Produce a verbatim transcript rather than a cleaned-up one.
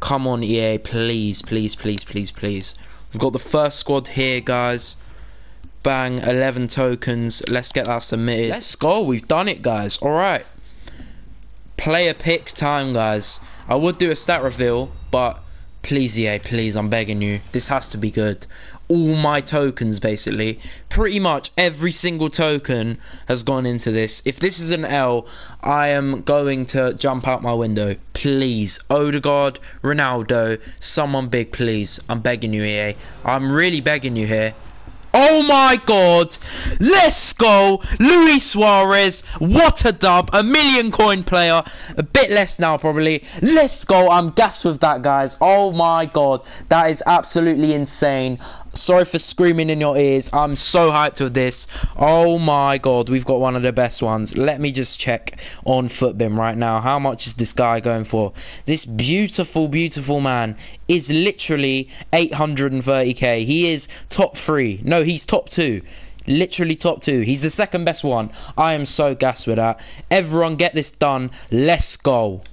Come on, E A, please, please, please, please, please. We've got the first squad here, guys. Bang, eleven tokens. Let's get that submitted. Let's go. We've done it, guys. All right. Player pick time, guys. I would do a stat reveal, but please, E A, please, I'm begging you. This has to be good. All my tokens, basically. Pretty much every single token has gone into this. If this is an L, I am going to jump out my window. Please. Odegaard, Ronaldo, someone big, please. I'm begging you, E A. I'm really begging you here. Oh my god, let's go. Luis Suarez, what a dub. A million coin player, a bit less now probably. Let's go. I'm gassed with that, guys. Oh my god, that is absolutely insane. Sorry for screaming in your ears. I'm so hyped with this. Oh my god, we've got one of the best ones. Let me just check on Footbim right now. How much is this guy going for? This beautiful, beautiful man is literally eight hundred thirty K. He is top three. No, he's top two. Literally top two. He's the second best one. I am so gassed with that. Everyone get this done. Let's go.